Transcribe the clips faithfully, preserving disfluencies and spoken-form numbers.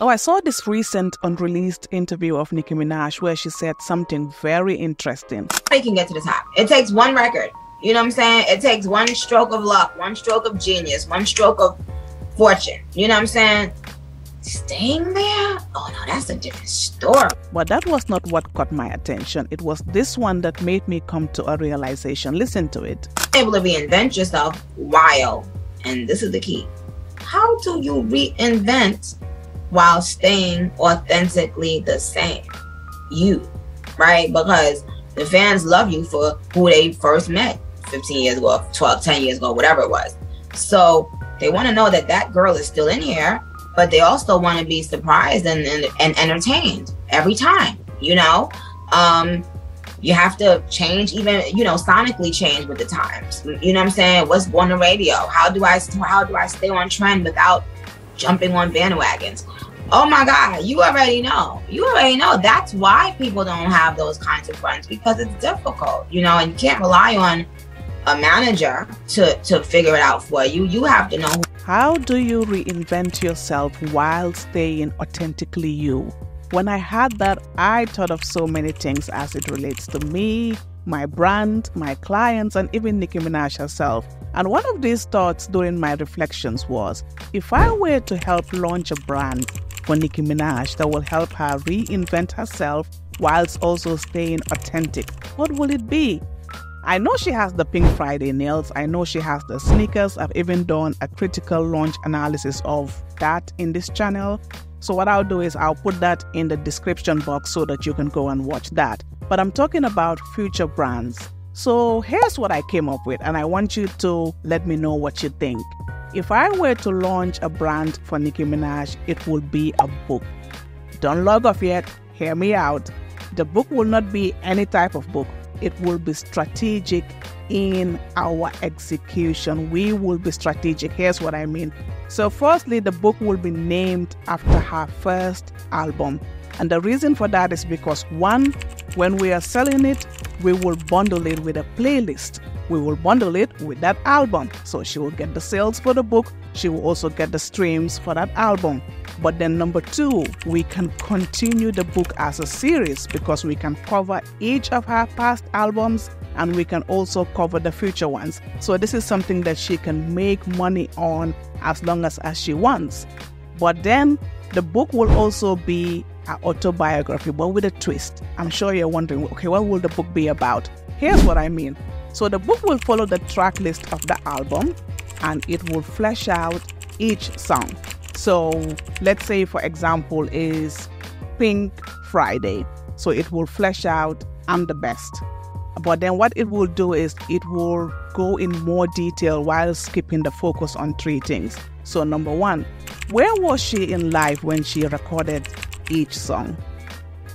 Oh, I saw this recent unreleased interview of Nicki Minaj where she said something very interesting. They can get to the top. It takes one record. You know what I'm saying? It takes one stroke of luck, one stroke of genius, one stroke of fortune. You know what I'm saying? Staying there? Oh no, that's a different story. But that was not what caught my attention. It was this one that made me come to a realization. Listen to it. Able to reinvent yourself while, and this is the key, how do you reinvent while staying authentically the same? You, right? Because the fans love you for who they first met fifteen years ago, twelve, ten years ago, whatever it was. So they want to know that that girl is still in here, but they also want to be surprised and, and, and entertained every time, you know? Um, you have to change, even, you know, sonically change with the times. You know what I'm saying? What's on the radio? How do I, how do I stay on trend without jumping on bandwagons? Oh my God, you already know. You already know. That's why people don't have those kinds of friends, because it's difficult, you know, and you can't rely on a manager to, to figure it out for you. You have to know. How do you reinvent yourself while staying authentically you? When I heard that, I thought of so many things as it relates to me, my brand, my clients, and even Nicki Minaj herself. And one of these thoughts during my reflections was, if I were to help launch a brand for Nicki Minaj that will help her reinvent herself whilst also staying authentic, what will it be? I know she has the Pink Friday nails, I know she has the sneakers, I've even done a critical launch analysis of that in this channel. So what I'll do is I'll put that in the description box so that you can go and watch that. But I'm talking about future brands. So here's what I came up with, and I want you to let me know what you think. If I were to launch a brand for Nicki Minaj, it would be a book. Don't log off yet, hear me out. The book will not be any type of book. It will be strategic in our execution. We will be strategic. Here's what I mean. So firstly, the book will be named after her first album. And the reason for that is because, one, when we are selling it, we will bundle it with a playlist. We will bundle it with that album. So she will get the sales for the book. She will also get the streams for that album. But then number two, we can continue the book as a series because we can cover each of her past albums and we can also cover the future ones. So this is something that she can make money on as long as, as she wants. But then the book will also be an autobiography, but with a twist. I'm sure you're wondering, okay, what will the book be about? Here's what I mean. So the book will follow the track list of the album and it will flesh out each song. So let's say, for example, is Pink Friday. So it will flesh out I'm the Best. But then what it will do is it will go in more detail while keeping the focus on three things. So number one, where was she in life when she recorded each song?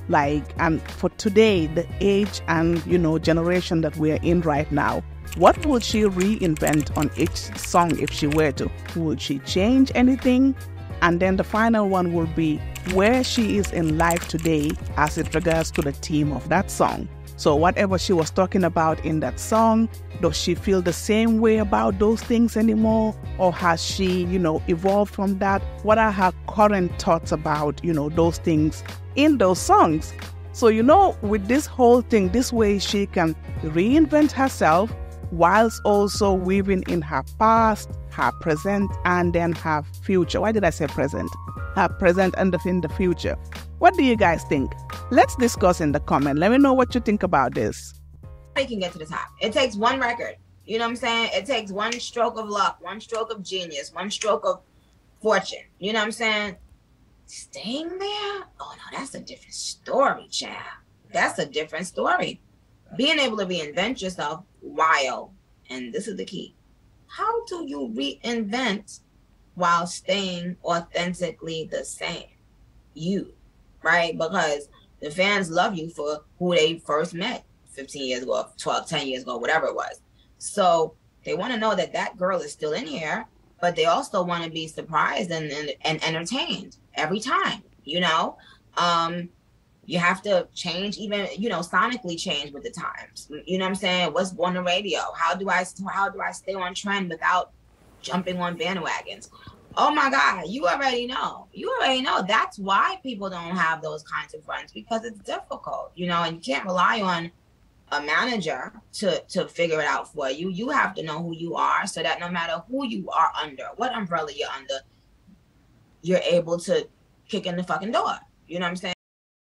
Like, and for today, the age and, you know, generation that we're in right now, what would she reinvent on each song if she were to? Would she change anything? And then the final one will be where she is in life today as it regards to the theme of that song. So whatever she was talking about in that song, does she feel the same way about those things anymore? Or has she, you know, evolved from that? What are her current thoughts about, you know, those things in those songs? So, you know, with this whole thing, this way she can reinvent herself whilst also weaving in her past, her present, and then her future. Why did I say present? Her present and in the future. What do you guys think? Let's discuss in the comment. Let me know what you think about this. You can get to the top. It takes one record. You know what I'm saying? It takes one stroke of luck, one stroke of genius, one stroke of fortune. You know what I'm saying? Staying there? Oh no, that's a different story, child. That's a different story. Being able to reinvent yourself while, and this is the key, how do you reinvent while staying authentically the same? You, right? Because the fans love you for who they first met fifteen years ago, twelve, ten years ago, whatever it was. So they want to know that that girl is still in here, but they also want to be surprised and, and, and entertained every time, you know? Um, You have to change, even, you know, sonically change with the times. You know what I'm saying? What's on the radio? How do I, how do I stay on trend without jumping on bandwagons? Oh my God, you already know. You already know. That's why people don't have those kinds of runs, because it's difficult, you know, and you can't rely on a manager to, to figure it out for you. You have to know who you are so that no matter who you are under, what umbrella you're under, you're able to kick in the fucking door. You know what I'm saying?